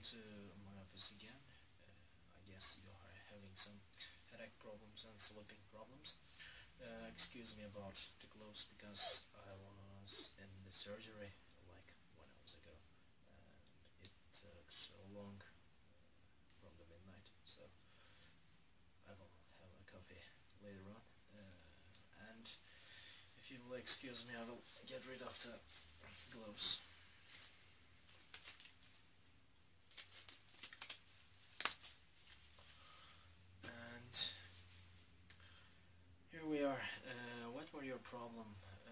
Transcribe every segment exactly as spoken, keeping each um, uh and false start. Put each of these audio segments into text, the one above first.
Welcome to my office again. Uh, I guess you are having some headache problems and sleeping problems. Uh, excuse me about the gloves because I was in the surgery like one hours ago and it took so long from the midnight, so I will have a coffee later on. Uh, and if you will excuse me, I will get rid of the gloves. We are. Uh, what were your problem? Uh,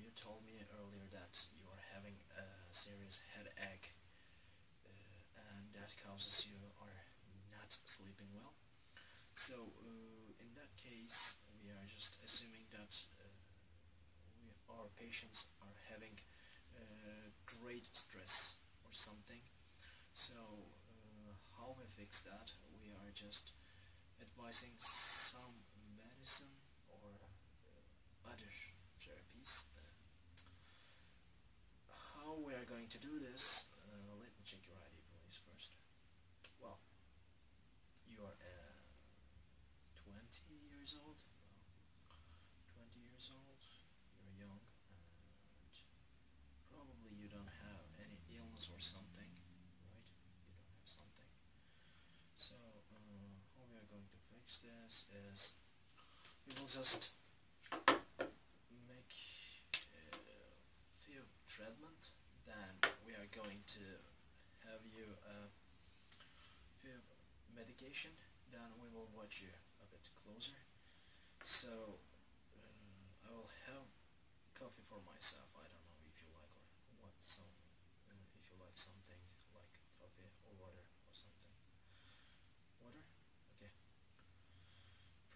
you told me earlier that you are having a serious headache uh, and that causes you are not sleeping well. So uh, in that case we are just assuming that uh, we, our patients are having uh, great stress or something. So uh, how we fix that? We are just advising some medicine or uh, other therapies. Uh, how we are going to do this, uh, let me check your I D please first. Well, you are uh, twenty years old, twenty years old, you're young, and probably you don't have any illness or something, right? You don't have something. So, uh, how we are going to fix this is, we will just make a few treatment, then we are going to have you a few medication, then we will watch you a bit closer. So uh, I will have coffee for myself. I don't know if you like or what some uh, if you like something like coffee or water or something. Water? Okay.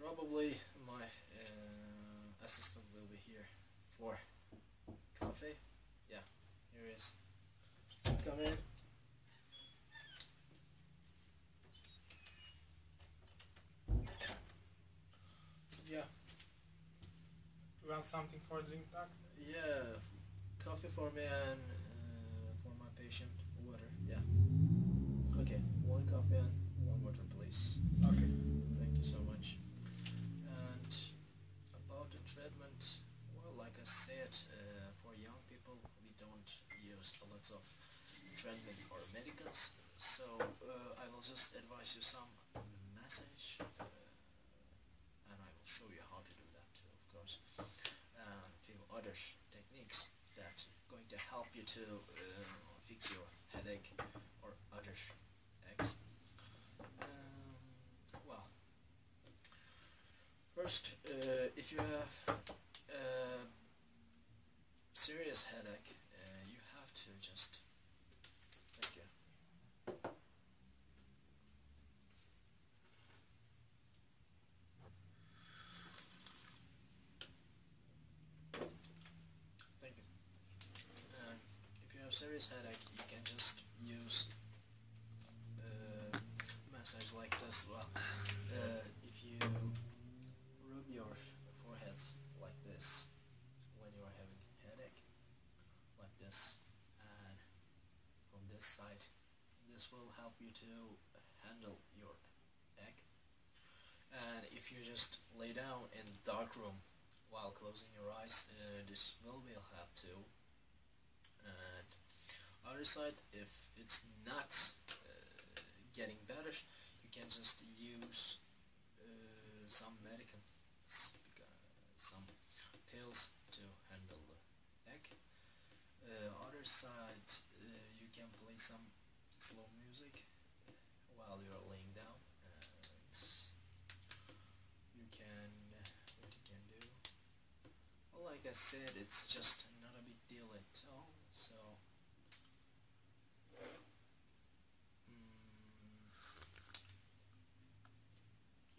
Probably my uh, assistant will be here for coffee. Yeah, here he is. Come in. Yeah. You want something for a drink, Doc? Yeah, coffee for me and uh, for my patient, water. Yeah. Okay, one coffee and one water, please. Okay. Thank you so much. And about the treatment, well, like I said, uh, for young people we don't use a lot of treatment or medicals, so uh, I will just advise you some massage, uh, and I will show you how to do that too, of course, and a few other techniques that are going to help you to uh, fix your headache or other aches. Well, first, uh, if you have a serious headache, uh, you have to just, thank you, thank you, and if you have serious headache, you can just use uh, massage like this. Well, uh, if you rub your forehead like this when you are having a headache, like this, and from this side, this will help you to handle your ache. And if you just lay down in the dark room while closing your eyes, uh, this will be help too. And other side, if it's not uh, getting better, you can just use uh, some medicines, uh, some pills to handle the ache. Uh, other side, uh, you can play some slow music while you are laying down, and you can, uh, what you can do, well, like I said, it's just not a big deal at all, so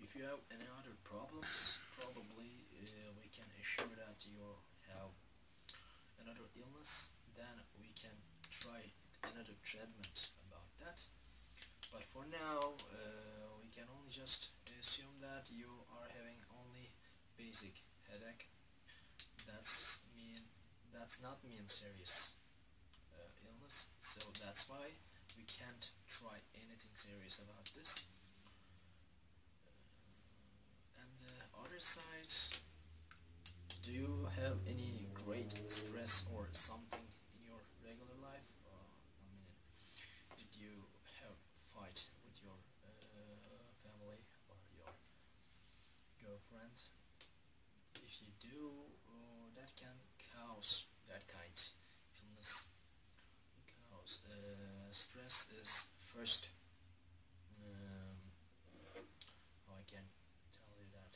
if you have any other problems, probably uh, we can assure that you have another illness, then we can try another treatment about that. But for now, uh, we can only just assume that you are having only basic headache. That's mean that's not mean serious uh, illness, so that's why we can't try anything serious about this. And the other side, do you have any great stress or something in your regular life? Uh, I mean, did you have a fight with your uh, family or your girlfriend? If you do, uh, that can cause that kind of illness. Because uh, stress is first, um, oh, I can tell you that.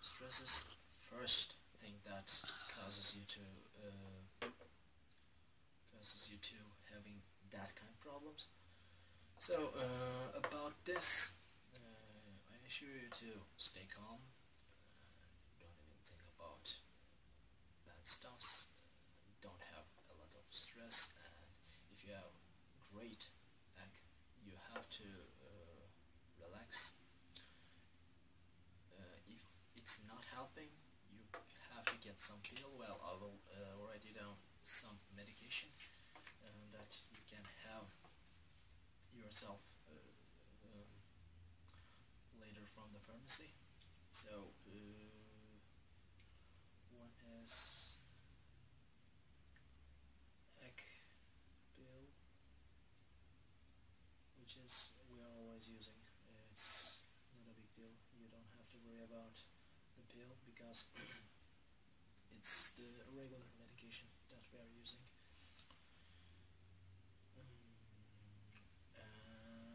Stress is first thing that causes you to uh, causes you to having that kind of problems. So uh, about this, uh, I assure you to stay calm. Stuffs, don't have a lot of stress, and if you have great ache, you have to uh, relax. Uh, if it's not helping, you have to get some pill. Well, I will uh, write you down some medication um, that you can have yourself uh, um, later from the pharmacy. So uh, what is is we are always using. It's not a big deal. You don't have to worry about the pill because it's the regular medication that we are using. Um,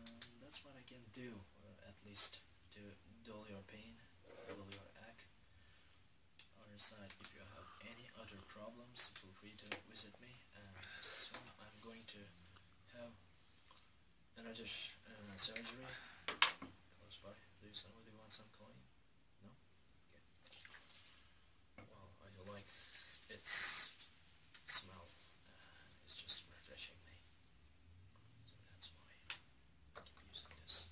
and that's what I can do, or at least to dull your pain, dull your ache. Other side, if you have any other problems, feel free to visit me, and soon I'm going to have another uh, surgery close by. Do somebody want some coin? No? Okay. Well, I do like its smell. Uh, it's just refreshing me. So that's why I keep using this.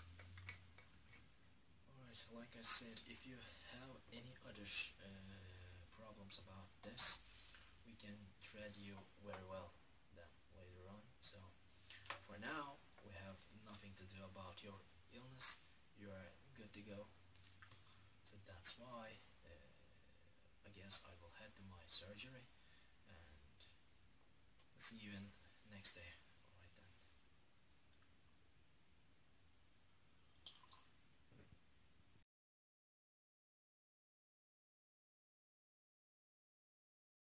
Alright, like I said, if you have any other uh, problems about this, we can treat you very well then later on. So, for now, we have nothing to do about your illness. You are good to go. So that's why uh, I guess I will head to my surgery, and see you in next day.